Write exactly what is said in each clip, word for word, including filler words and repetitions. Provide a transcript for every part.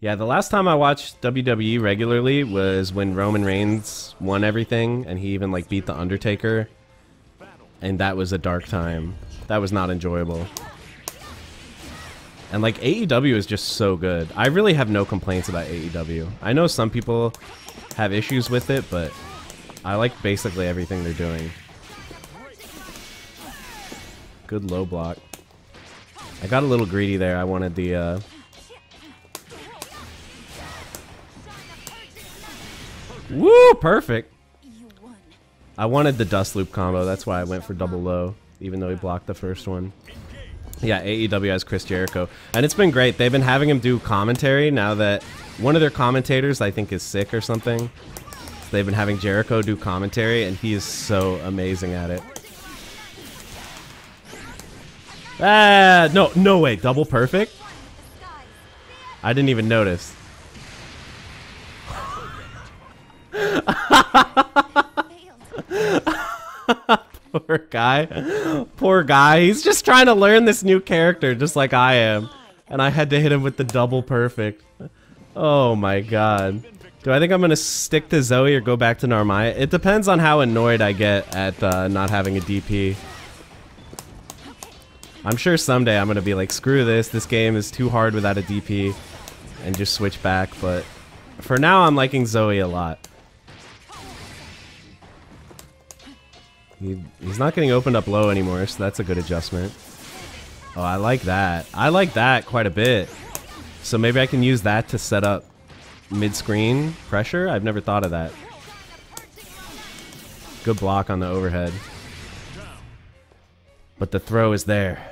Yeah, the last time I watched W W E regularly was when Roman Reigns won everything, and he even like beat the Undertaker, and that was a dark time. That was not enjoyable. And like A E W is just so good. I really have no complaints about A E W. I know some people have issues with it, but I like basically everything they're doing. Good low block. I got a little greedy there. I wanted the uh Woo! Perfect! I wanted the Dust Loop combo, that's why I went for double low, even though he blocked the first one. Yeah, A E W has Chris Jericho, and it's been great. They've been having him do commentary now that one of their commentators, I think, is sick or something. So they've been having Jericho do commentary, and he is so amazing at it. Ah, no, no way, double perfect? I didn't even notice. Poor guy. Poor guy. He's just trying to learn this new character just like I am. And I had to hit him with the double perfect. Oh my god. Do I think I'm going to stick to Zooey or go back to Narmaya? It depends on how annoyed I get at uh, not having a D P. I'm sure someday I'm going to be like, screw this. This game is too hard without a D P. And just switch back. But for now, I'm liking Zooey a lot. He, he's not getting opened up low anymore, so that's a good adjustment. Oh, I like that. I like that quite a bit. So maybe I can use that to set up mid-screen pressure? I've never thought of that. Good block on the overhead. But the throw is there.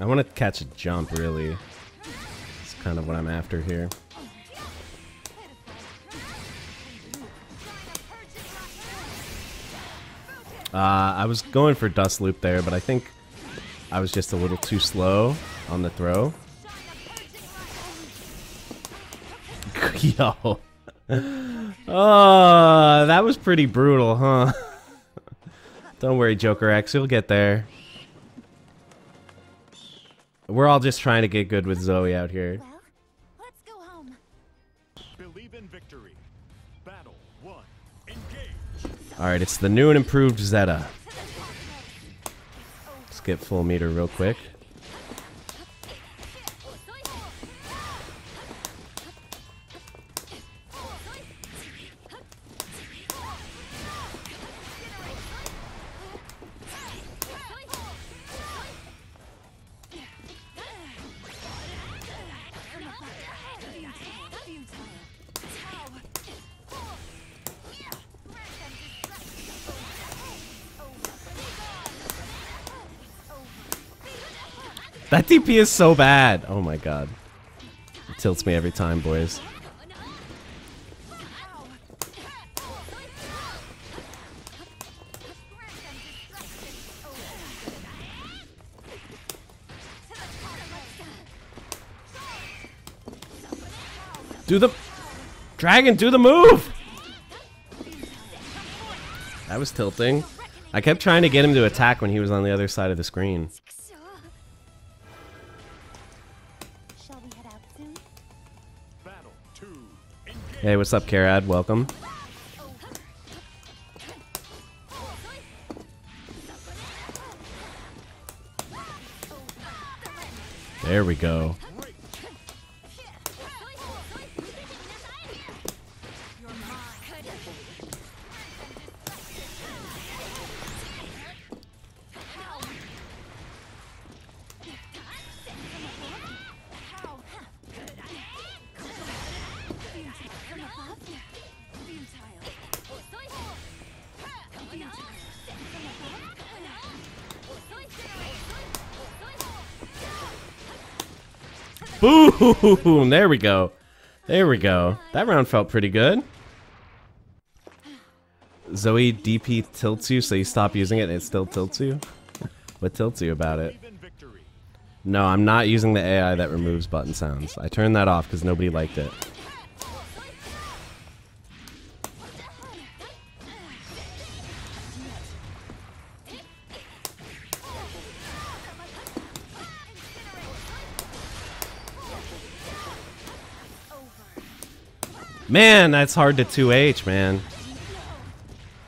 I want to catch a jump, really. That's kind of what I'm after here. Uh, I was going for Dust Loop there, but I think I was just a little too slow on the throw. Yo. Oh, that was pretty brutal, huh? Don't worry, Joker X, you'll get there. We're all just trying to get good with Zooey out here. Well, let's go home. Believe in victory. Battle one. Engage. All right, it's the new and improved Zeta. Let's get full meter real quick. That D P is so bad. Oh my god. It tilts me every time, boys. Do the... Dragon, do the move! That was tilting. I kept trying to get him to attack when he was on the other side of the screen. Hey, what's up, Carad? Welcome. There we go. Boom! There we go. There we go. That round felt pretty good. Zooey D P tilts you, so you stop using it and it still tilts you? What tilts you about it? No, I'm not using the A I that removes button sounds. I turned that off because nobody liked it. Man, that's hard to two H, man.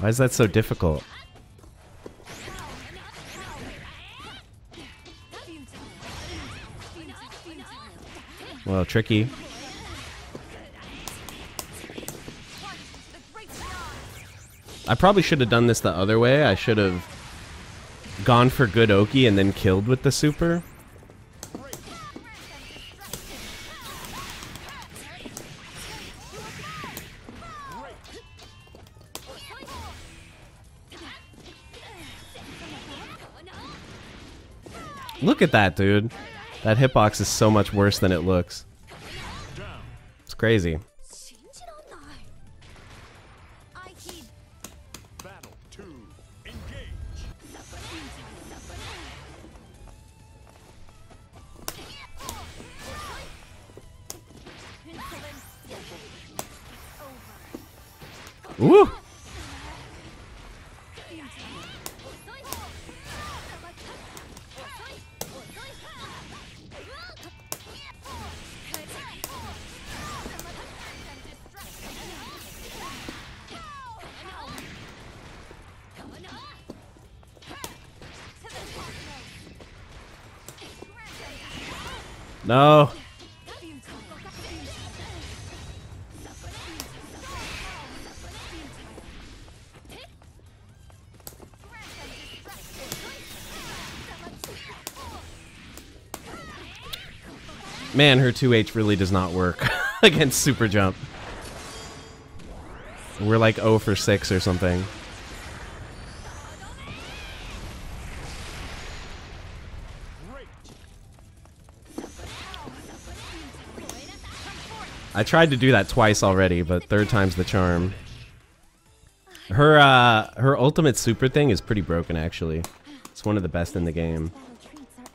Why is that so difficult? Well, tricky. I probably should have done this the other way. I should have gone for good Oki and then killed with the super. Look at that, dude. That hitbox is so much worse than it looks. It's crazy. Woo! No. Man, her two H really does not work against super jump. We're like zero for six or something. I tried to do that twice already, but third time's the charm. Her uh, her ultimate super thing is pretty broken, actually. It's one of the best in the game.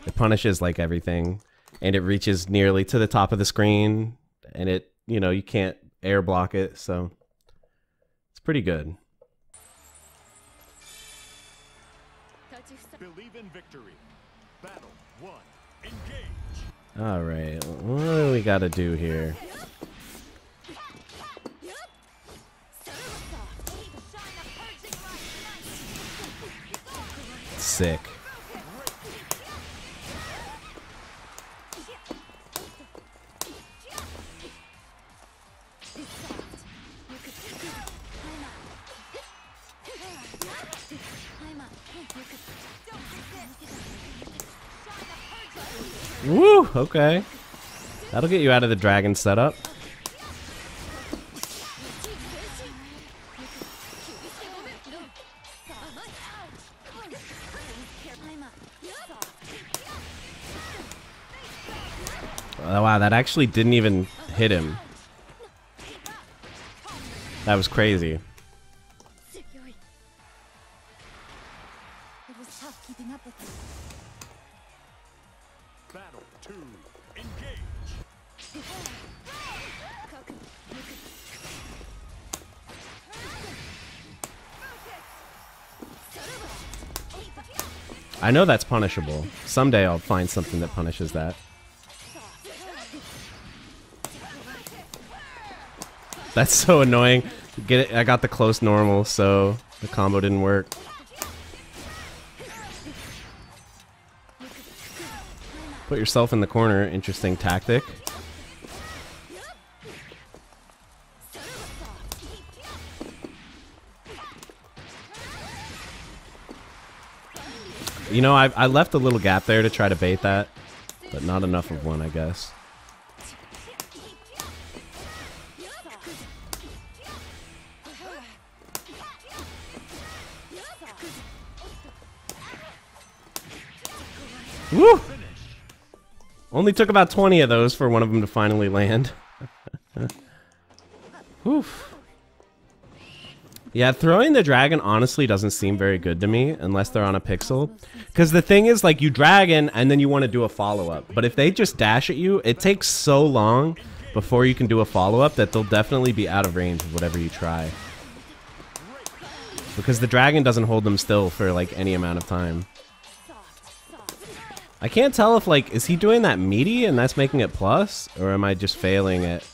It punishes like everything, and it reaches nearly to the top of the screen, and it, you know, you can't air block it, so it's pretty good. Believe in victory. Battle one. Engage. All right, what do we gotta do here? Sick. Woo! Okay. That'll get you out of the dragon setup. Oh, wow, that actually didn't even hit him. That was crazy. I know that's punishable. Someday I'll find something that punishes that. That's so annoying. Get it? I got the close normal, so the combo didn't work. Put yourself in the corner. Interesting tactic. You know, I, I left a little gap there to try to bait that, but not enough of one, I guess. Woo! Only took about twenty of those for one of them to finally land. Oof. Yeah, throwing the dragon honestly doesn't seem very good to me unless they're on a pixel. Because the thing is, like, you dragon and then you want to do a follow-up. But if they just dash at you, it takes so long before you can do a follow-up that they'll definitely be out of range of whatever you try. Because the dragon doesn't hold them still for, like, any amount of time. I can't tell if, like, is he doing that meaty and that's making it plus? Or am I just failing at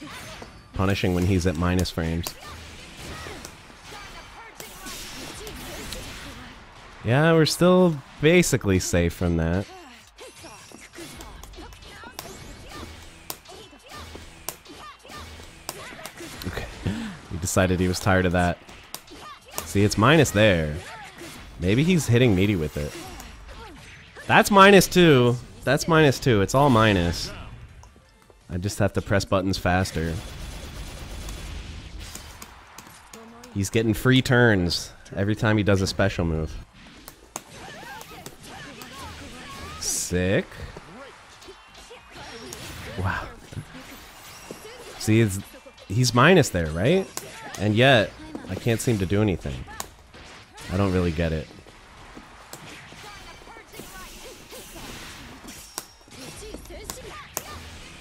punishing when he's at minus frames? Yeah, we're still basically safe from that. Okay. He decided he was tired of that. See, it's minus there. Maybe he's hitting meaty with it. That's minus two. That's minus two. It's all minus. I just have to press buttons faster. He's getting free turns every time he does a special move. Sick. Wow. See, it's, he's minus there, right? And yet, I can't seem to do anything. I don't really get it.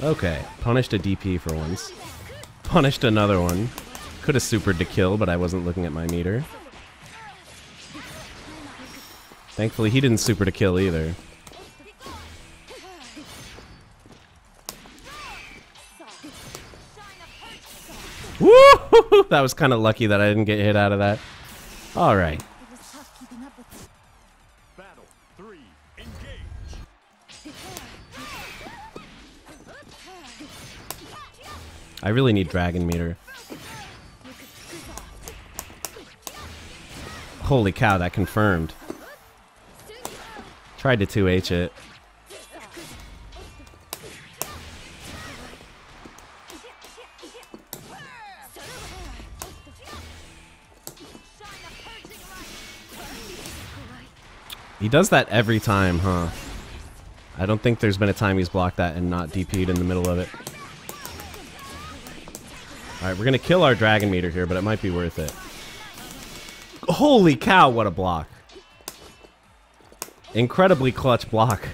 Okay, punished a D P for once. Punished another one. Could have supered to kill, but I wasn't looking at my meter. Thankfully, he didn't super to kill either. Woo! That was kind of lucky that I didn't get hit out of that. All right. Battle three, engage. I really need Dragon Meter. Holy cow, that confirmed. Tried to two H it. He does that every time, huh? I don't think there's been a time he's blocked that and not D P'd in the middle of it. Alright, we're gonna kill our Dragon Meter here, but it might be worth it. Holy cow, what a block. Incredibly clutch block.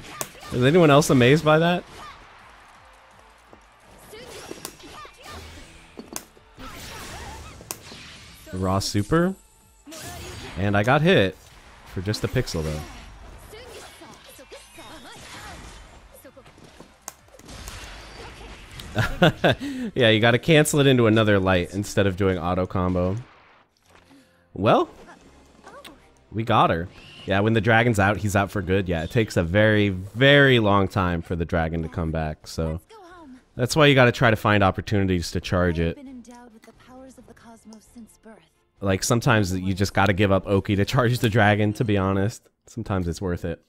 Is anyone else amazed by that? Raw super. And I got hit for just a pixel, though. Yeah, you gotta cancel it into another light instead of doing auto combo. Well, we got her. Yeah, when the dragon's out, he's out for good. Yeah, it takes a very, very long time for the dragon to come back, so that's why you gotta try to find opportunities to charge it. Like, sometimes you just gotta give up Oki to charge the dragon, to be honest. Sometimes it's worth it.